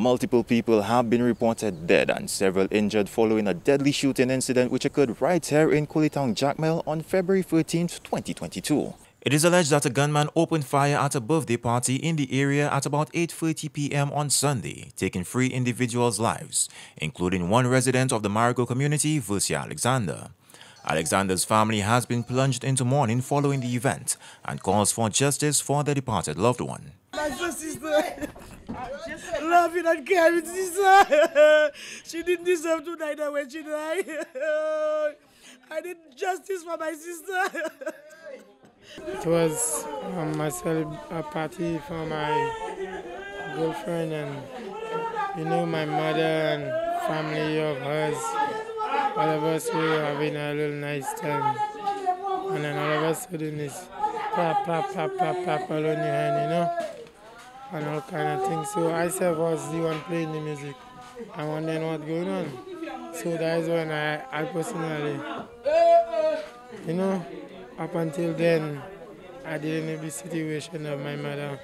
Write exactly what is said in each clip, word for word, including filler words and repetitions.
Multiple people have been reported dead and several injured following a deadly shooting incident which occurred right here in Coolie Town, Jacmel on February thirteenth, twenty twenty-two. It is alleged that a gunman opened fire at a birthday party in the area at about eight thirty p m on Sunday, taking three individuals' lives, including one resident of the Marigot community, Versia Alexander. Alexander's family has been plunged into mourning following the event and calls for justice for their departed loved one. That's my sister. Loving and caring sister. She didn't deserve to die that when she died. I need justice for my sister. It was um, a, a party for my girlfriend and, you know, my mother and family of hers. All of us were having a little nice time, and then all of us were doing this pop, pop, pop, pop, pop, all on your hand, you know, and all kind of things. So I said, was the one playing the music, and wondering what's going on. So that is when I, I personally, you know, up until then, I didn't have the situation of my mother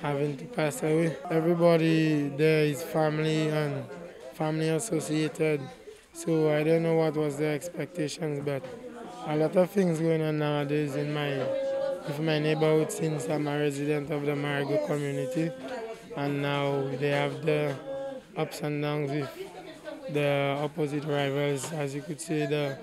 having to pass away. Everybody there is family and family associated. So I don't know what was their expectations, but a lot of things going on nowadays in my, in my neighborhood since I'm a resident of the Marigot community. And now they have the ups and downs with the opposite rivals, as you could see, the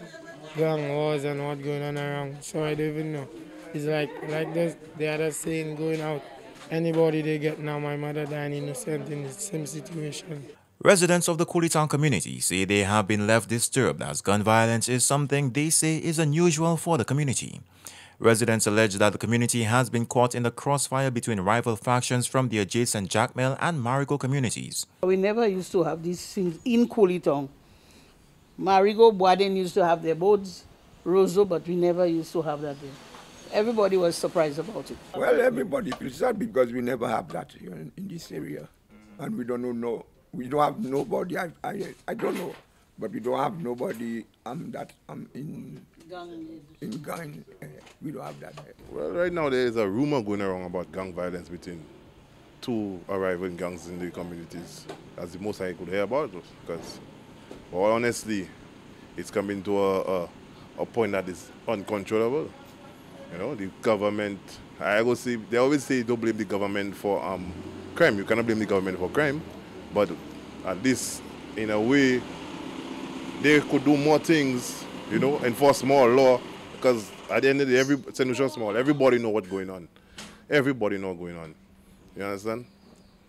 gang wars and what's going on around. So I don't even know. It's like, like this, the other saying going out, anybody they get now, my mother died innocent in the same situation. Residents of the Coolie Town community say they have been left disturbed as gun violence is something they say is unusual for the community. Residents allege that the community has been caught in the crossfire between rival factions from the adjacent Jacmel and Marigot communities. We never used to have these things in Coolie Town. Marigot, Boaden used to have their boats, Roseau, but we never used to have that there. Everybody was surprised about it. Well, everybody feels sad because we never have that in this area, and we don't know. We don't have nobody, I, I, I don't know, but we don't have nobody um, that um, in in gang, uh, we don't have that. Well, right now there is a rumor going around about gang violence between two arriving gangs in the communities. That's the most I could hear about it, because, well, honestly, it's coming to a, a, a point that is uncontrollable. You know, the government, I always say, they always say don't blame the government for um, crime. You cannot blame the government for crime. But at least, in a way, they could do more things, you know, enforce more law. Because at the end of the day, every, Saint Small, everybody know what's going on. Everybody know what's going on. You understand?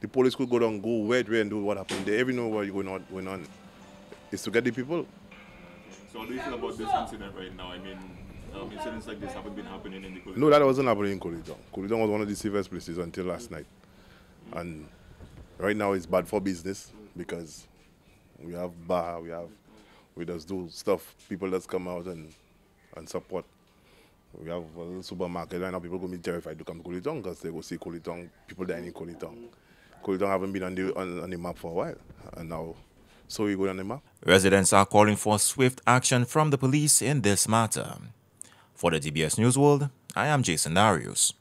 The police could go down, go where, where, and do what happened. They everyone know what's going on, going on. It's to get the people. So what do you feel about this incident right now? I mean, um, incidents like this haven't been happening in the Coolie Town? No, that wasn't happening in Coolie Town. Coolie Town was one of the safest places until last night. And right now, it's bad for business because we have bar, we have, we just do stuff. People just come out and and support. We have a little supermarket right now. People gonna be terrified to come to Coolie Town because they go see Coolie Town. People dining in Coolie Town. Coolie Town haven't been on the on, on the map for a while, and now so we go on the map. Residents are calling for swift action from the police in this matter. For the D B S News World, I am Jason Darius.